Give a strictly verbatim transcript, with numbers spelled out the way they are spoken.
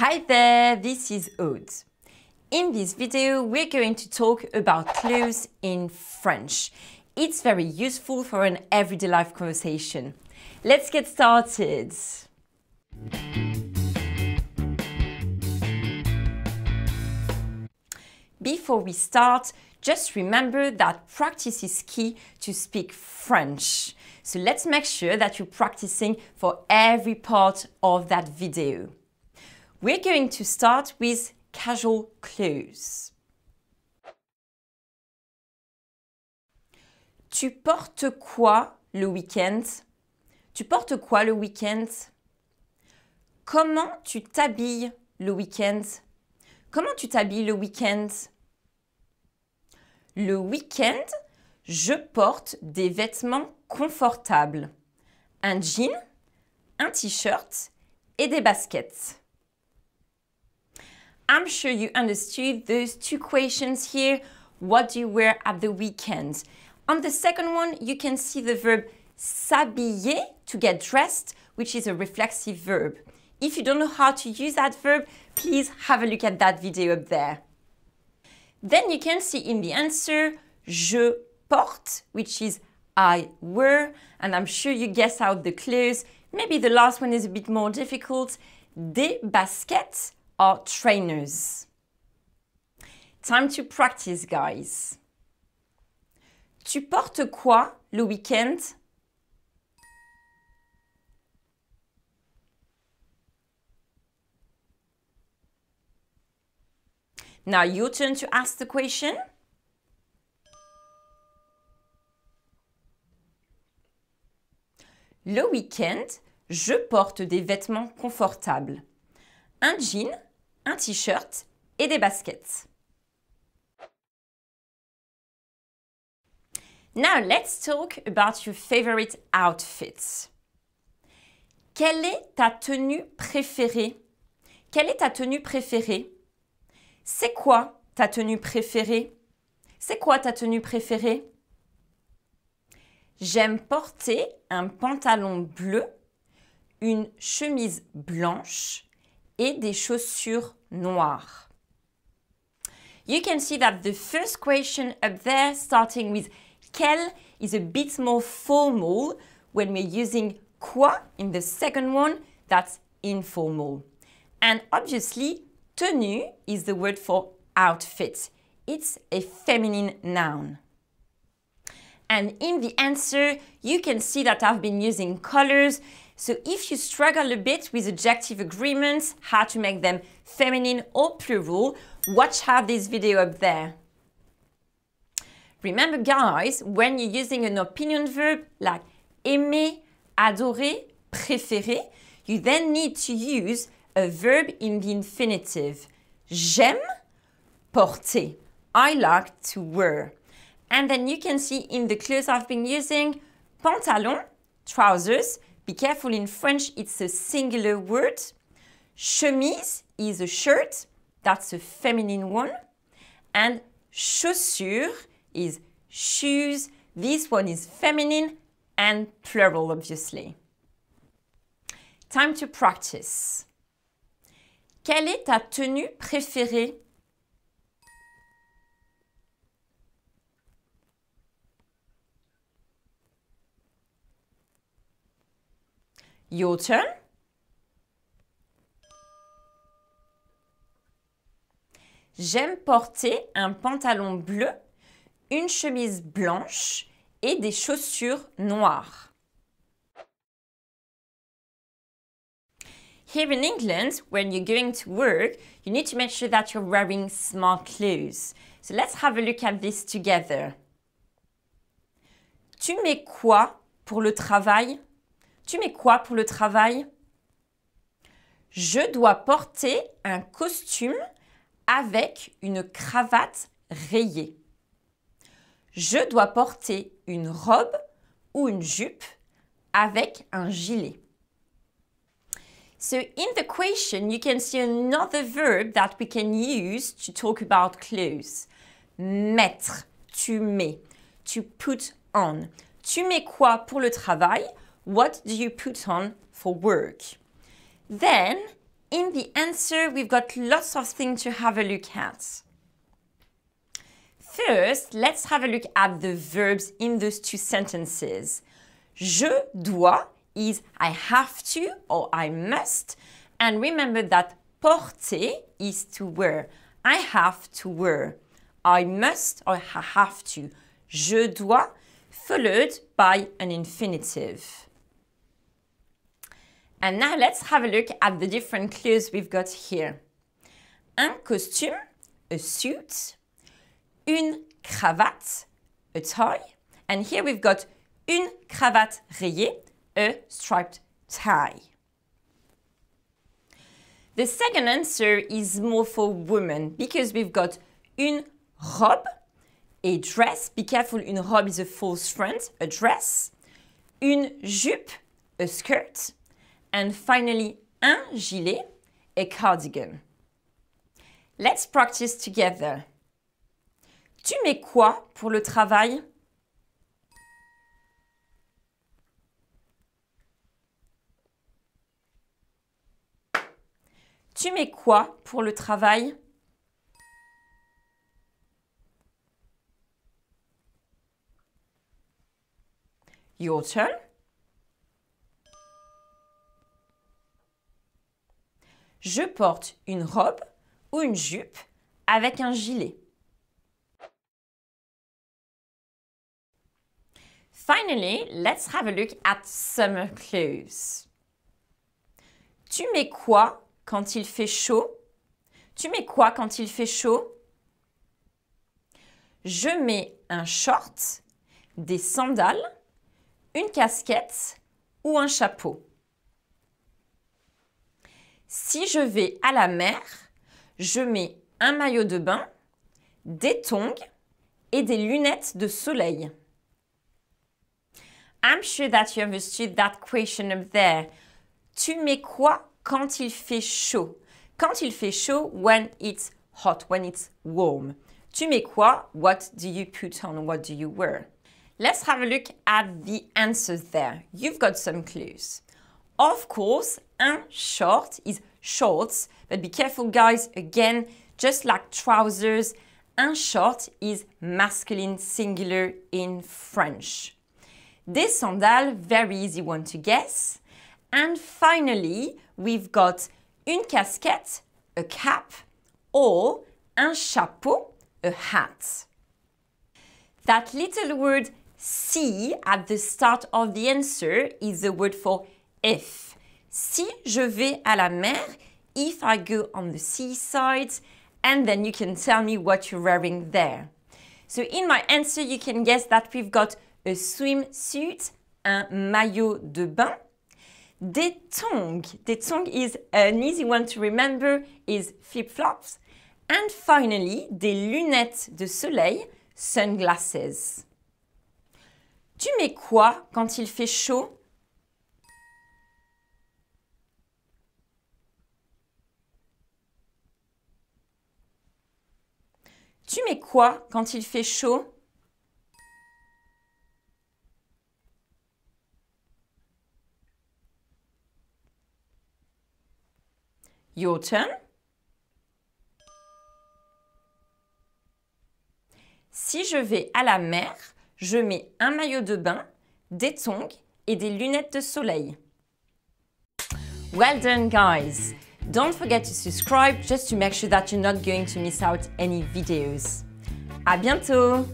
Hi there, this is Aude. In this video, we're going to talk about clues in French. It's very useful for an everyday life conversation. Let's get started. Before we start, just remember that practice is key to speak French. So let's make sure that you're practicing for every part of that video. We're going to start with casual clues. Tu portes quoi le week-end? Tu portes quoi le week-end? Comment tu t'habilles le week-end? Comment tu t'habilles le week-end? Le week-end, je porte des vêtements confortables. Un jean, un t-shirt et des baskets. I'm sure you understood those two questions here. What do you wear at the weekend? On the second one, you can see the verb s'habiller, to get dressed, which is a reflexive verb. If you don't know how to use that verb, please have a look at that video up there. Then you can see in the answer, je porte, which is I wear, and I'm sure you guess out the clues. Maybe the last one is a bit more difficult. Des baskets are trainers. Time to practice, guys. Tu portes quoi le week-end? Now your turn to ask the question. Le week-end, je porte des vêtements confortables. Un jean, un t-shirt et des baskets. Now let's talk about your favorite outfits. Quelle est ta tenue préférée? Quelle est ta tenue préférée? C'est quoi ta tenue préférée? C'est quoi ta tenue préférée? J'aime porter un pantalon bleu, une chemise blanche et des chaussures noires. You can see that the first question up there, starting with quelle, is a bit more formal when we're using quoi in the second one, that's informal. And obviously, tenue is the word for outfit. It's a feminine noun. And in the answer, you can see that I've been using colors. So if you struggle a bit with adjective agreements, how to make them feminine or plural, watch out this video up there. Remember, guys, when you're using an opinion verb like aimer, adorer, préférer, you then need to use a verb in the infinitive. J'aime porter. I like to wear. And then you can see in the clues I've been using, pantalon, trousers. Be careful, in French, it's a singular word. Chemise is a shirt. That's a feminine one. And chaussure is shoes. This one is feminine and plural, obviously. Time to practice. Quelle est ta tenue préférée? Your turn. J'aime porter un pantalon bleu, une chemise blanche et des chaussures noires. Here in England, when you're going to work, you need to make sure that you're wearing smart clothes. So let's have a look at this together. Tu mets quoi pour le travail? Tu mets quoi pour le travail? Je dois porter un costume avec une cravate rayée. Je dois porter une robe ou une jupe avec un gilet. So in the question, you can see another verb that we can use to talk about clothes. Mettre, tu mets, to put on. Tu mets quoi pour le travail? What do you put on for work? Then, in the answer, we've got lots of things to have a look at. First, let's have a look at the verbs in those two sentences. Je dois is I have to or I must. And remember that porter is to wear. I have to wear. I must or I have to. Je dois, followed by an infinitive. And now let's have a look at the different clues we've got here. Un costume, a suit. Une cravate, a tie. And here we've got une cravate rayée, a striped tie. The second answer is more for women because we've got une robe, a dress. Be careful, une robe is a false friend, a dress. Une jupe, a skirt. And finally, un gilet, a cardigan. Let's practice together. Tu mets quoi pour le travail? Tu mets quoi pour le travail? Your turn. Je porte une robe ou une jupe avec un gilet. Finally, let's have a look at summer clues. Tu mets quoi quand il fait chaud? Tu mets quoi quand il fait chaud? Je mets un short, des sandales, une casquette ou un chapeau. Si je vais à la mer, je mets un maillot de bain, des tongs et des lunettes de soleil. I'm sure that you understood that question up there. Tu mets quoi quand il fait chaud? Quand il fait chaud, when it's hot, when it's warm. Tu mets quoi? What do you put on? What do you wear? Let's have a look at the answers there. You've got some clues. Of course, un short is shorts, but be careful guys, again, just like trousers, un short is masculine singular in French. Des sandales, very easy one to guess. And finally, we've got une casquette, a cap, or un chapeau, a hat. That little word si at the start of the answer is the word for if. Si je vais à la mer, if I go on the seaside, and then you can tell me what you're wearing there. So in my answer, you can guess that we've got a swimsuit, un maillot de bain. Des tongs. Des tongs is an easy one to remember, is flip-flops. And finally, des lunettes de soleil, sunglasses. Tu mets quoi quand il fait chaud? Tu mets quoi quand il fait chaud? Your turn. Si je vais à la mer, je mets un maillot de bain, des tongs et des lunettes de soleil. Well done, guys! Don't forget to subscribe just to make sure that you're not going to miss out any videos. À bientôt!